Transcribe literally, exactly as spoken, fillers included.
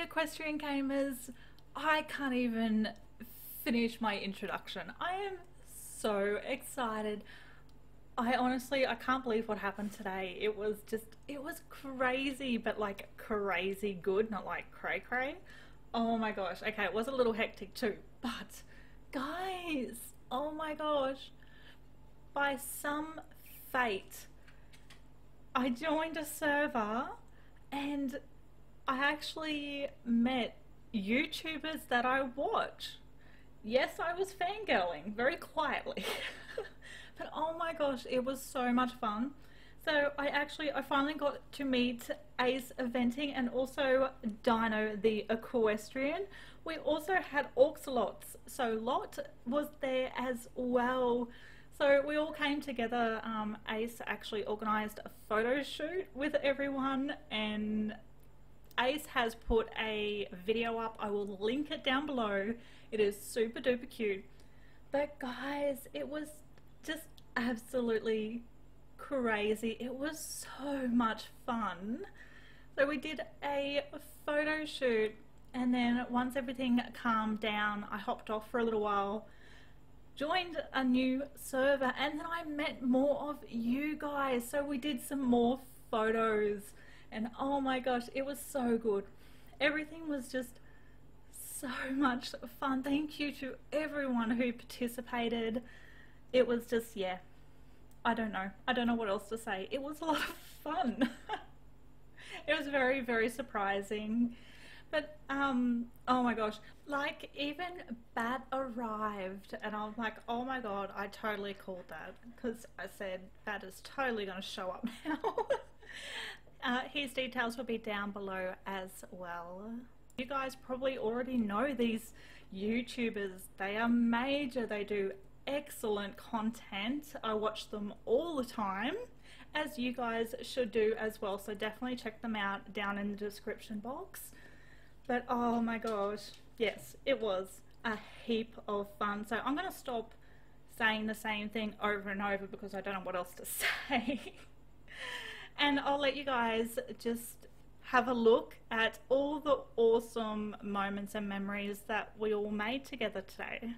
equestrian gamers, I can't even finish my introduction. I am so excited. I honestly, I can't believe what happened today. It was just, it was crazy, but like crazy good, not like cray cray. Oh my gosh. Okay, it was a little hectic too, but guys, oh my gosh. By some fate, I joined a server and I actually met YouTubers that I watch. Yes, I was fangirling very quietly. But oh my gosh, it was so much fun. So I actually, I finally got to meet Ace Eventing and also Dino the Equestrian. We also had Awhxlots, so Lot was there as well. So we all came together. um, Ace actually organised a photo shoot with everyone, and Ace has put a video up. I will link it down below. It is super duper cute. But guys, it was just absolutely crazy. It was so much fun. So we did a photo shoot, and then once everything calmed down, I hopped off for a little while, joined a new server, and then I met more of you guys. So we did some more photos, and oh my gosh, it was so good. Everything was just so much fun. Thank you to everyone who participated. It was just, yeah, I don't know. I don't know what else to say. It was a lot of fun. It was very, very surprising. But, um, oh my gosh, like even Bat arrived and I'm like, oh my god, I totally called that, because I said Bat is totally going to show up now. uh, his details will be down below as well. You guys probably already know these YouTubers. They are major. They do excellent content. I watch them all the time, as you guys should do as well. So definitely check them out down in the description box. But oh my gosh, yes, it was a heap of fun. So I'm going to stop saying the same thing over and over because I don't know what else to say. And I'll let you guys just have a look at all the awesome moments and memories that we all made together today.